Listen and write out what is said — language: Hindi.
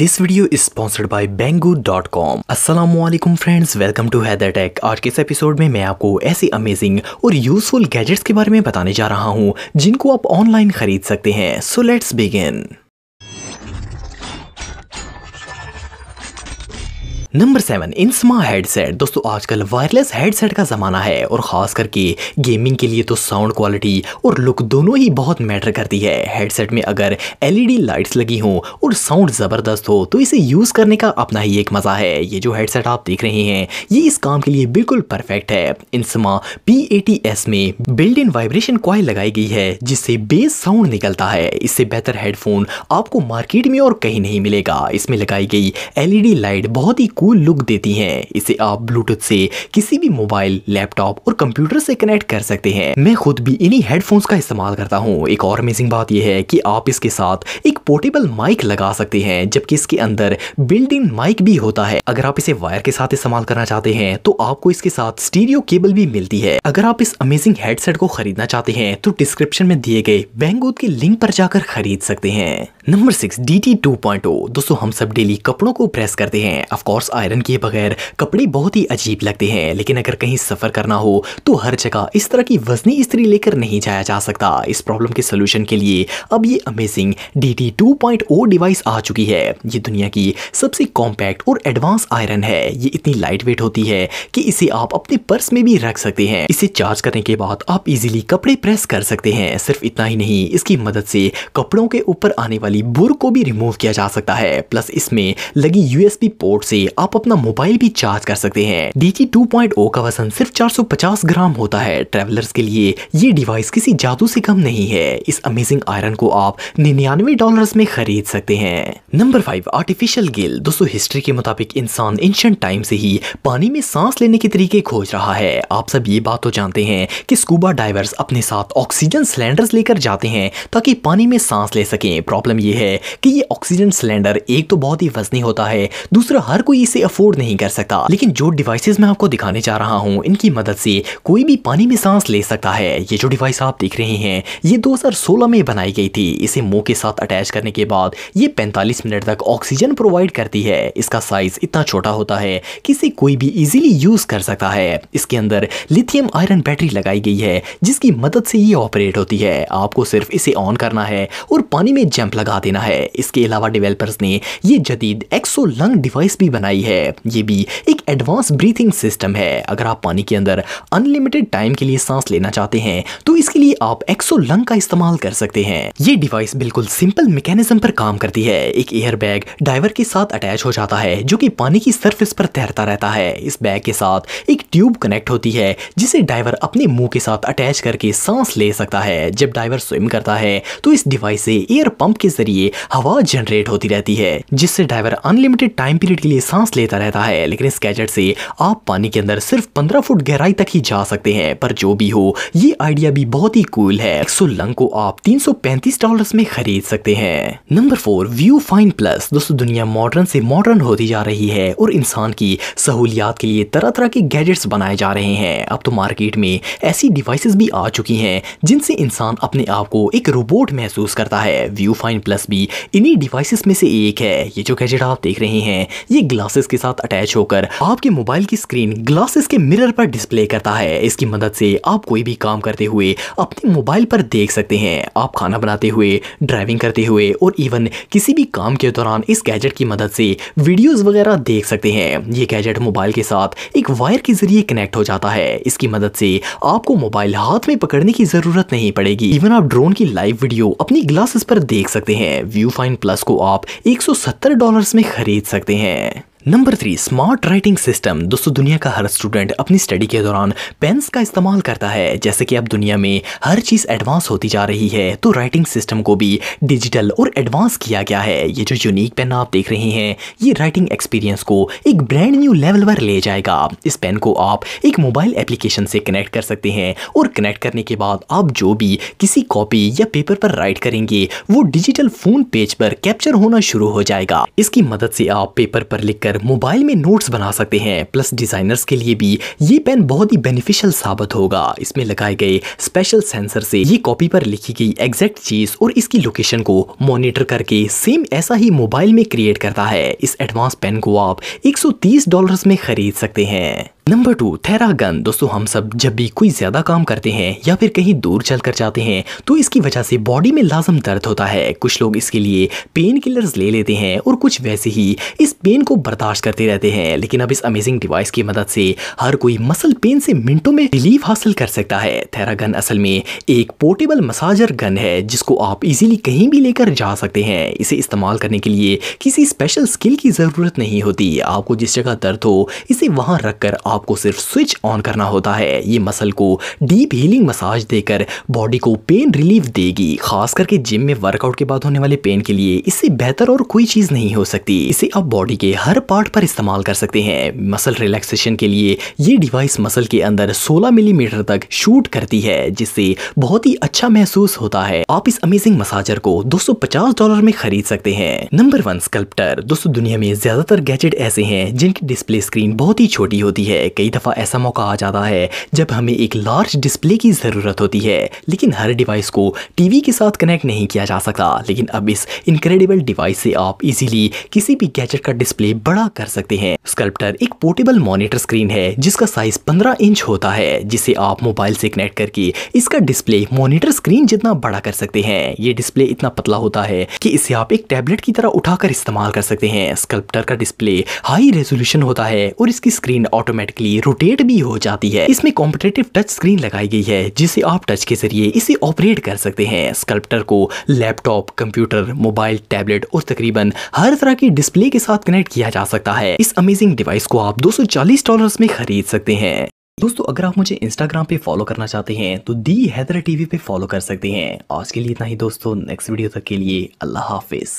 This video is sponsored by Banggood.com। Assalamualaikum friends, welcome to Haider Tech। आज के इस एपिसोड में मैं आपको ऐसे अमेजिंग और यूजफुल गैजेट्स के बारे में बताने जा रहा हूँ जिनको आप ऑनलाइन खरीद सकते हैं। So let's begin. Number 7, Insma headset. दोस्तों आजकल वायरलेस हेडसेट का ज़माना है और ख़ास करके गेमिंग के लिए तो साउंड क्वालिटी और लुक दोनों ही बहुत मैटर करती है। हेडसेट में अगर एलईडी लाइट्स लगी हों और साउंड ज़बरदस्त हो तो इसे यूज़ करने का अपना ही एक मज़ा है। ये जो हेडसेट आप देख रहे हैं ये इस काम के लिए बिल्कुल परफेक्ट है। इंस्मा P80S में बिल्ड इन वाइब्रेशन कॉइल लगाई गई है जिससे बेस साउंड निकलता है। इससे बेहतर हेडफोन आपको मार्केट में और कहीं नहीं मिलेगा। इसमें लगाई गई एलईडी लाइट बहुत ही कूल लुक देती हैं। इसे आप ब्लूटूथ से किसी भी मोबाइल, लैपटॉप और कंप्यूटर से कनेक्ट कर सकते हैं। मैं खुद भी इन्हीं हेडफोन्स का इस्तेमाल करता हूँ। एक और अमेजिंग बात यह है कि आप इसके साथ एक पोर्टेबल माइक लगा सकते हैं जबकि इसके अंदर बिल्ट इन माइक भी होता है। अगर आप इसे वायर के साथ इस्तेमाल करना चाहते हैं तो आपको इसके साथ स्टीरियो केबल भी मिलती है। अगर आप इस अमेजिंग हेडसेट को खरीदना चाहते हैं तो डिस्क्रिप्शन में दिए गए बैंगूद के लिंक पर जाकर खरीद सकते हैं। Number 6, DT2.0। दोस्तों हम सब डेली कपड़ों को प्रेस करते हैं। ऑफकोर्स आयरन किए बगैर कपड़े बहुत ही अजीब लगते हैं, लेकिन अगर कहीं सफ़र करना हो तो हर जगह इस तरह की वजनी इस्त्री लेकर नहीं जाया जा सकता। इस प्रॉब्लम के सोल्यूशन के लिए अब ये अमेजिंग DT2.0 डिवाइस आ चुकी है। ये दुनिया की सबसे कॉम्पैक्ट और एडवांस आयरन है। ये इतनी लाइट वेट होती है कि इसे आप अपने पर्स में भी रख सकते हैं। इसे चार्ज करने के बाद आप इजीली कपड़े प्रेस कर सकते हैं। सिर्फ इतना ही नहीं, इसकी मदद से कपड़ों के ऊपर आने वाली बुर को भी रिमूव किया जा सकता है। प्लस इसमें लगी USB पोर्ट से आप अपना मोबाइल भी चार्ज कर सकते हैं। DT2.0 का वजन सिर्फ 450 ग्राम होता है। ट्रैवलर्स के लिए ये डिवाइस किसी जादू से कम नहीं है। इस अमेजिंग आयरन को आप $99 में खरीद सकते हैं। Number 5, artificial gill. दोस्तों हिस्ट्री के मुताबिक इंसान एंशिएंट टाइम से ही पानी में सांस लेने के तरीके खोज रहा है। आप सब ये बात तो जानते हैं कि स्कूबा डाइवर्स अपने साथ ऑक्सीजन सिलेंडर्स लेकर जाते हैं ताकि पानी में सांस ले सकें। प्रॉब्लम ये है कि ये ऑक्सीजन सिलेंडर एक तो बहुत ही वजनी होता है, दूसरा हर कोई इसे अफोर्ड नहीं कर सकता। लेकिन जो डिवाइसेस मैं आपको दिखाने जा रहा हूँ इनकी मदद से कोई भी पानी में सांस ले सकता है। ये जो डिवाइस आप देख रहे हैं ये 2016 में बनाई गई थी। इसे मुंह के साथ अटैच करने के बाद ये 45 मिनट तक ऑक्सीजन प्रोवाइड करती है। इसका साइज इतना छोटा होता है कि इसे कोई भी इजीली यूज कर सकता है। इसके अंदर लिथियम आयरन बैटरी लगाई गई है जिसकी मदद से ये ऑपरेट होती है। आपको सिर्फ इसे ऑन करना है और पानी में जंप लगा देना है। इसके अलावा डेवलपर्स ने ये जदीद एक्सो लंग डिवाइस भी बनाई है। ये भी एक एडवांस ब्रीथिंग सिस्टम है। अगर आप पानी के अंदर अनलिमिटेड टाइम के लिए सांस लेना चाहते हैं तो इसके लिए आप एक्सो लंग का इस्तेमाल कर सकते हैं। ये डिवाइस बिल्कुल सिंपल मैकेनिज्म पर काम करती है। एक एयर बैग डाइवर के साथ अटैच हो जाता है जो कि पानी की सरफेस पर तैरता रहता है। इस बैग के साथ एक ट्यूब कनेक्ट होती है जिसे डाइवर अपने मुंह के साथ अटैच करके सांस ले सकता है। जब डाइवर स्विम करता है तो इस डिवाइस से एयर पंप के जरिए हवा जनरेट होती रहती है जिससे डाइवर अनलिमिटेड टाइम पीरियड के लिए सांस लेता रहता है। लेकिन इस गैजेट से आप पानी के अंदर सिर्फ 15 फुट गहराई तक ही जा सकते हैं। पर जो भी हो ये आइडिया भी बहुत ही कूल है। एक्सो लंग को आप $335 में खरीद सकते हैं। Number 4, ViewFin Plus। दोस्तों दुनिया मॉडर्न से मॉडर्न होती जा रही है और इंसान की सहूलियात के लिए तरह तरह के गैजेट्स बनाए जा रहे हैं। अब तो मार्केट में ऐसी डिवाइसेस भी आ चुकी हैं जिनसे इंसान अपने आप को एक रोबोट महसूस करता है। ViewFin Plus भी इन्हीं डिवाइसेस में से एक है। ये जो गैजेट आप देख रहे हैं ये ग्लासेस के साथ अटैच होकर आपके मोबाइल की स्क्रीन ग्लासेस के मिरर पर डिस्प्ले करता है। इसकी मदद से आप कोई भी काम करते हुए अपने मोबाइल पर देख सकते हैं। आप खाना बनाते हुए, ड्राइविंग करते हुए और इवन किसी भी काम के दौरान इस गैजेट की मदद से वीडियोस वगैरह देख सकते हैं। ये गैजेट मोबाइल के साथ एक वायर के जरिए कनेक्ट हो जाता है। इसकी मदद से आपको मोबाइल हाथ में पकड़ने की जरूरत नहीं पड़ेगी। इवन आप ड्रोन की लाइव वीडियो अपनी ग्लासेस पर देख सकते हैं। ViewFin Plus को आप $170 में खरीद सकते हैं। Number 3, smart writing system. दोस्तों दुनिया का हर स्टूडेंट अपनी स्टडी के दौरान पेन्स का इस्तेमाल करता है। जैसे कि अब दुनिया में हर चीज़ एडवांस होती जा रही है तो राइटिंग सिस्टम को भी डिजिटल और एडवांस किया गया है। ये जो यूनिक पेन आप देख रहे हैं ये राइटिंग एक्सपीरियंस को एक ब्रांड न्यू लेवल पर ले जाएगा। इस पेन को आप एक मोबाइल एप्लीकेशन से कनेक्ट कर सकते हैं और कनेक्ट करने के बाद आप जो भी किसी कॉपी या पेपर पर राइट करेंगे वो डिजिटल फोन पेज पर कैप्चर होना शुरू हो जाएगा। इसकी मदद से आप पेपर पर लिखकर कर मोबाइल में नोट्स बना सकते हैं। प्लस डिजाइनर्स के लिए भी ये पेन बहुत ही बेनिफिशियल साबित होगा। इसमें लगाए गए स्पेशल सेंसर से ये कॉपी पर लिखी गई एग्जैक्ट चीज और इसकी लोकेशन को मॉनिटर करके सेम ऐसा ही मोबाइल में क्रिएट करता है। इस एडवांस पेन को आप $130 में खरीद सकते हैं। Number 2 Theragun. दोस्तों हम सब जब भी कोई ज्यादा काम करते हैं या फिर कहीं दूर चलकर जाते हैं तो इसकी वजह से बॉडी में लाजम दर्द होता है। कुछ लोग इसके लिए पेन किलर्स ले लेते हैं और कुछ वैसे ही इस पेन को बर्दाश्त करते रहते हैं, लेकिन अब इस अमेजिंग डिवाइस की मदद से हर कोई मसल पेन से मिनटों में रिलीफ हासिल कर सकता है। थेरागन असल में एक पोर्टेबल मसाजर गन है जिसको आप इजीली कहीं भी लेकर जा सकते हैं। इसे इस्तेमाल करने के लिए किसी स्पेशल स्किल की जरूरत नहीं होती। आपको जिस जगह दर्द हो इसे वहां रखकर आपको सिर्फ स्विच ऑन करना होता है। ये मसल को डीप हीलिंग मसाज देकर बॉडी को पेन रिलीफ देगी। खास करके जिम में वर्कआउट के बाद होने वाले पेन के लिए इससे बेहतर और कोई चीज नहीं हो सकती। इसे आप बॉडी के हर पार्ट पर इस्तेमाल कर सकते हैं। मसल रिलैक्सेशन के लिए ये डिवाइस मसल के अंदर 16 मिलीमीटर तक शूट करती है जिससे बहुत ही अच्छा महसूस होता है। आप इस अमेजिंग मसाजर को $250 में खरीद सकते हैं। Number 1 sculptor. दोस्तों दुनिया में ज्यादातर गैजेट ऐसे हैं जिनकी डिस्प्ले स्क्रीन बहुत ही छोटी होती है। कई दफा ऐसा मौका आ जाता है जब हमें एक लार्ज डिस्प्ले की जरूरत होती है, लेकिन हर डिवाइस को टीवी के साथ कनेक्ट नहीं किया जा सकता। लेकिन अब इस इनक्रेडिबल डिवाइस से आप इजीली किसी भी गैजेट का डिस्प्ले बड़ा कर सकते हैं। स्कल्प्टर एक पोर्टेबल मॉनिटर स्क्रीन है जिसका साइज 15 इंच होता है, जिसे आप मोबाइल से कनेक्ट करके इसका डिस्प्ले मॉनिटर स्क्रीन जितना बड़ा कर सकते हैं। ये डिस्प्ले इतना पतला होता है कि इसे आप एक टैबलेट की तरह उठाकर इस्तेमाल कर सकते हैं। स्कल्प्टर का डिस्प्ले हाई रेजोल्यूशन होता है और इसकी स्क्रीन ऑटोमेटिक रोटेट भी हो जाती है। इसमें कॉम्पिटेटिव टच स्क्रीन लगाई गई है जिसे आप टच के जरिए इसे ऑपरेट कर सकते हैं। स्कल्प्टर को लैपटॉप, कंप्यूटर, मोबाइल, टैबलेट और तकरीबन हर तरह की डिस्प्ले के साथ कनेक्ट किया जा सकता है। इस अमेजिंग डिवाइस को आप $240 में खरीद सकते हैं। दोस्तों अगर आप मुझे Instagram पे फॉलो करना चाहते हैं तो दी हैदर टीवी पे फॉलो कर सकते हैं। आज के लिए इतना ही दोस्तों, नेक्स्ट वीडियो तक के लिए अल्लाह हाफिज।